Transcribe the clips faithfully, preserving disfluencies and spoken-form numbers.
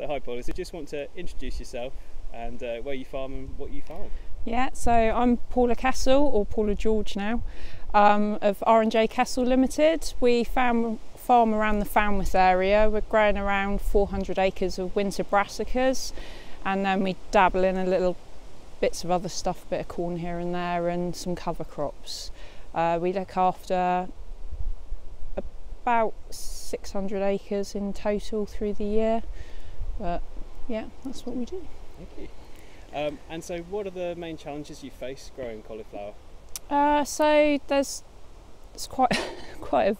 So hi Paula, so just want to introduce yourself and uh, where you farm and what you farm. Yeah, so I'm Paula Kessel, or Paula George now, um, of R and J Kessel Limited. We farm, farm around the Falmouth area. We're growing around four hundred acres of winter brassicas, and then we dabble in a little bits of other stuff, a bit of corn here and there and some cover crops. Uh, we look after about six hundred acres in total through the year, but yeah, that's what we do. Thank you. Um, and so what are the main challenges you face growing cauliflower? Uh, so there's it's quite quite a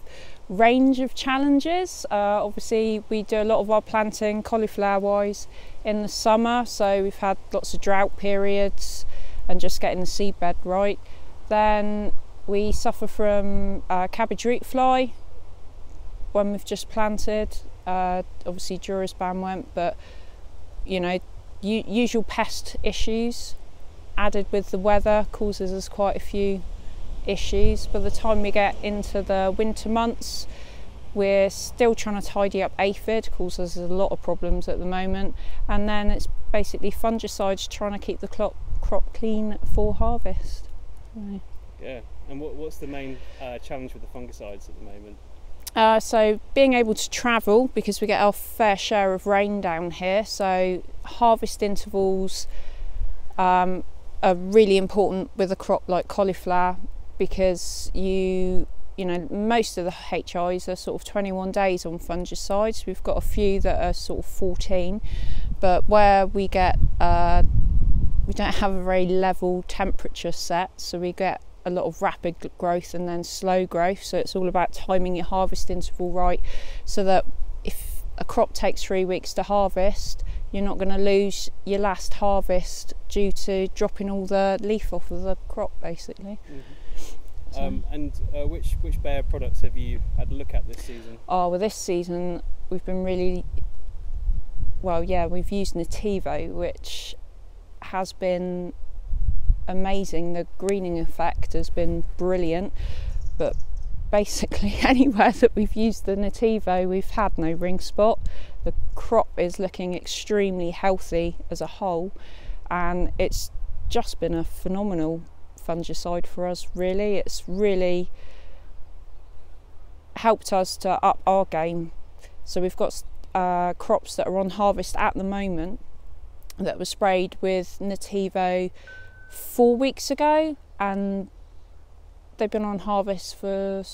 range of challenges. Uh, obviously we do a lot of our planting cauliflower wise in the summer, so we've had lots of drought periods and just getting the seedbed right. Then we suffer from uh, cabbage root fly when we've just planted. Uh, obviously Dura's ban went, but you know, usual pest issues added with the weather causes us quite a few issues. By the time we get into the winter months, we're still trying to tidy up aphid, causes us a lot of problems at the moment. And then it's basically fungicides trying to keep the crop crop clean for harvest. So. Yeah, and what, what's the main uh, challenge with the fungicides at the moment? Uh, so being able to travel, because we get our fair share of rain down here, so harvest intervals um, are really important with a crop like cauliflower, because you you know most of the H Is are sort of twenty-one days on fungicides. We've got a few that are sort of fourteen, but where we get uh, we don't have a very level temperature set, so we get a lot of rapid growth and then slow growth. So it's all about timing your harvest interval right, so that if a crop takes three weeks to harvest, you're not going to lose your last harvest due to dropping all the leaf off of the crop, basically. Mm-hmm. So. Um, and uh, which which Bayer products have you had a look at this season? Oh well, this season we've been really well. Yeah, we've used Nativo, which has been amazing. The greening effect has been brilliant, but basically anywhere that we've used the Nativo we've had no ring spot. The crop is looking extremely healthy as a whole, and it's just been a phenomenal fungicide for us really. It's really helped us to up our game. So we've got uh, crops that are on harvest at the moment that were sprayed with Nativo four weeks ago, and they've been on harvest for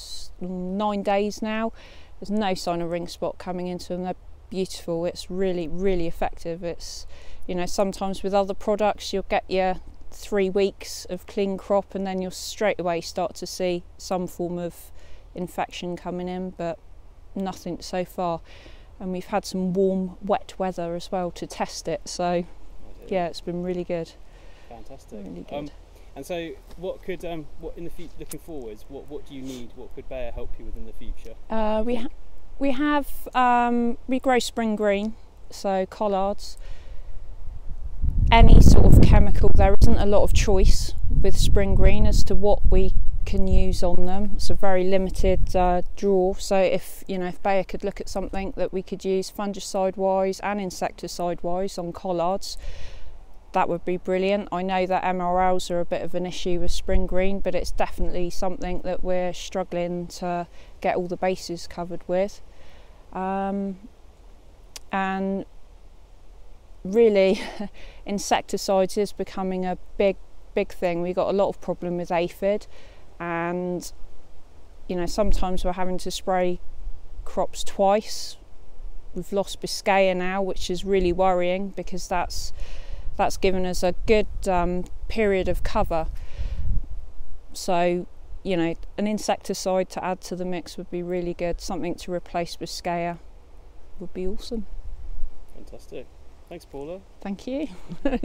nine days now. There's no sign of ring spot coming into them. They're beautiful. It's really really effective. It's, you know, sometimes with other products you'll get your three weeks of clean crop and then you'll straight away start to see some form of infection coming in, but nothing so far. And we've had some warm wet weather as well to test it, so yeah, it's been really good. Fantastic. Really um, and so what could um what in the future, looking forwards, what what do you need, what could Bayer help you with in the future? Uh, we ha we have um we grow spring green, so collards. Any sort of chemical, there isn't a lot of choice with spring green as to what we can use on them. It's a very limited uh, draw, so if you know if Bayer could look at something that we could use fungicide wise and insecticide wise on collards, that would be brilliant. I know that M R Ls are a bit of an issue with spring green, but it's definitely something that we're struggling to get all the bases covered with. Um, and really, insecticides is becoming a big, big thing. We've got a lot of problem with aphid, and you know, sometimes we're having to spray crops twice. We've lost Biscaya now, which is really worrying, because that's that's given us a good um, period of cover. So, you know, an insecticide to add to the mix would be really good. Something to replace Biscaya would be awesome. Fantastic. Thanks, Paula. Thank you.